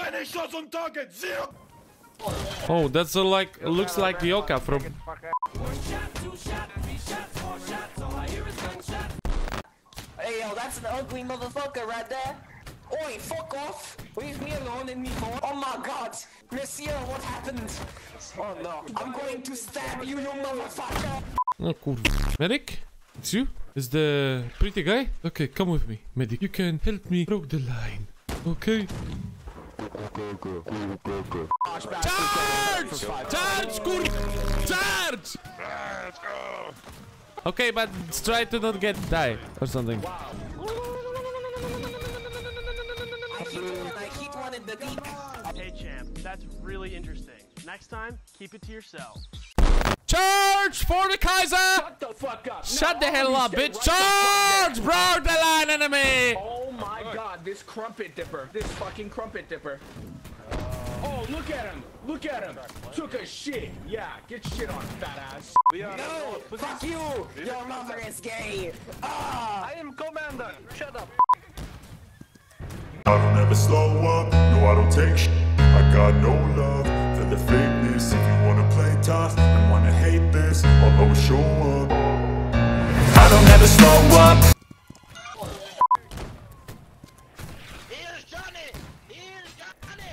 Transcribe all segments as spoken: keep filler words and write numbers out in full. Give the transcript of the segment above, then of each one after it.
twenty shots on target, zero. Oh, that's a, like, looks like Yoka from... Hey, yo, that's an ugly motherfucker right there. Oi, fuck off. Leave me alone and me more. Oh my god. Monsieur, what happened? Oh no. I'm going to stab you, you motherfucker. Oh, cool. Medic? It's you? Is the pretty guy? Okay, come with me, medic. You can help me broke the line. Okay? Charge! Charge, kur... Charge! Let's go! Okay, but try to not get die or something. Wow. I hit, I hit one in the deep. Hey champ, that's really interesting. Next time, keep it to yourself. Charge for the Kaiser! Shut the fuck up! Shut no, the hell up, bitch! Right Charge, bro! The line enemy! Oh my oh. god, this crumpet dipper. This fucking crumpet dipper. Uh, oh, look at him! Look at him! Took a shit! Yeah, get shit on, fat ass. No! Fuck you! Your mother is gay! Ah! I am commander! Shut up! I don't ever slow up, no I don't take shit. I got no love for the fakeness. If you wanna play tough and wanna hate this, I'll always show up. I don't ever slow up. Here's Johnny! Here's Johnny!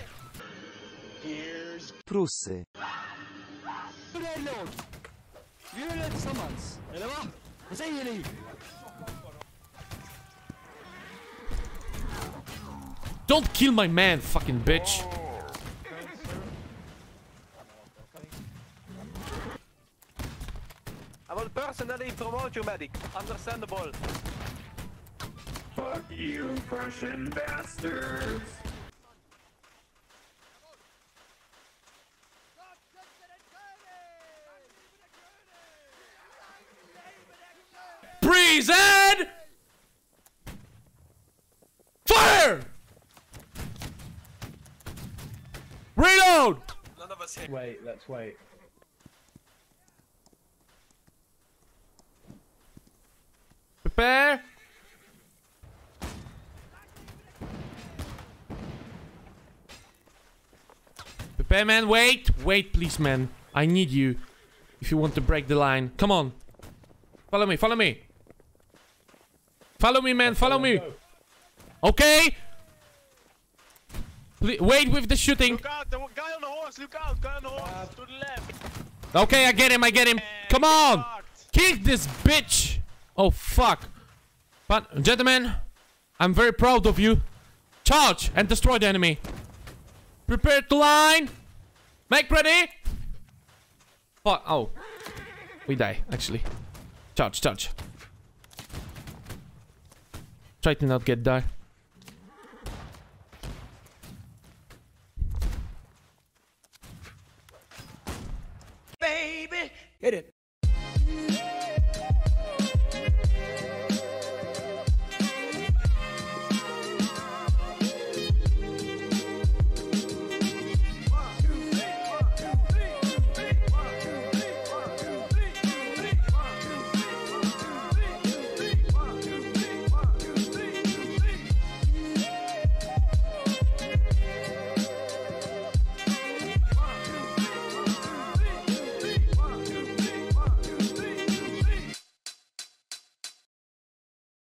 Here's Prusy. Reload! Reload summons! Hello? What's he doing? Don't kill my man, fucking bitch. I will personally promote you, medic. Understandable. Fuck you, Prussian bastards. Present! Fire! Reload! None of us hit. Wait, let's wait. Prepare! Prepare, man, wait! Wait, please, man. I need you. If you want to break the line. Come on. Follow me, follow me. Follow me, man, follow me. Okay! Please, wait with the shooting. Look out, the guy on the horse, look out, guy on the horse, to the left. Okay, I get him, I get him. Come on. Kill this bitch. Oh, fuck. But, gentlemen, I'm very proud of you. Charge and destroy the enemy. Prepare to line. Make ready. Fuck, oh. We die, actually. Charge, charge. Try to not get die.